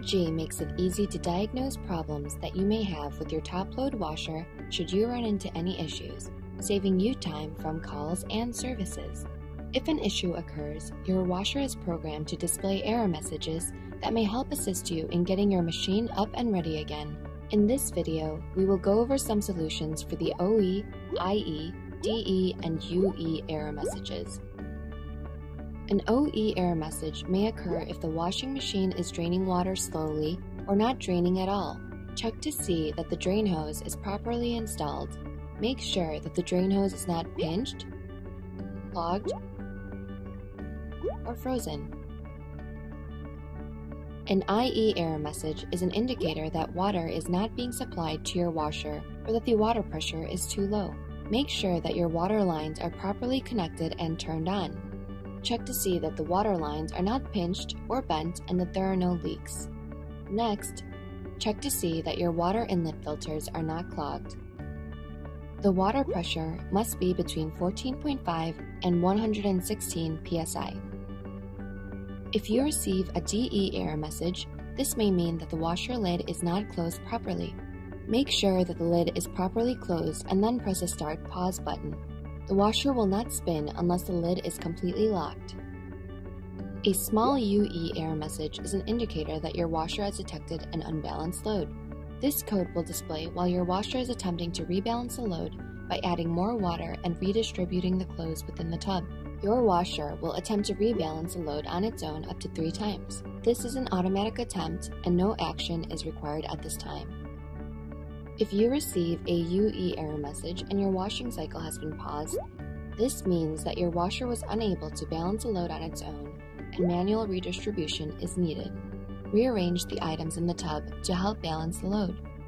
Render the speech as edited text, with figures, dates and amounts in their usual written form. Model G makes it easy to diagnose problems that you may have with your top load washer should you run into any issues, saving you time from calls and services. If an issue occurs, your washer is programmed to display error messages that may help assist you in getting your machine up and ready again. In this video, we will go over some solutions for the OE, IE, DE, and UE error messages. An OE error message may occur if the washing machine is draining water slowly or not draining at all. Check to see that the drain hose is properly installed. Make sure that the drain hose is not pinched, clogged, or frozen. An IE error message is an indicator that water is not being supplied to your washer or that the water pressure is too low. Make sure that your water lines are properly connected and turned on. Check to see that the water lines are not pinched or bent and that there are no leaks. Next, check to see that your water inlet filters are not clogged. The water pressure must be between 14.5 and 116 psi. If you receive a DE error message, this may mean that the washer lid is not closed properly. Make sure that the lid is properly closed and then press the Start/Pause button. The washer will not spin unless the lid is completely locked. A small UE error message is an indicator that your washer has detected an unbalanced load. This code will display while your washer is attempting to rebalance the load by adding more water and redistributing the clothes within the tub. Your washer will attempt to rebalance the load on its own up to 3 times. This is an automatic attempt and no action is required at this time. If you receive a UE error message and your washing cycle has been paused, this means that your washer was unable to balance a load on its own and manual redistribution is needed. Rearrange the items in the tub to help balance the load.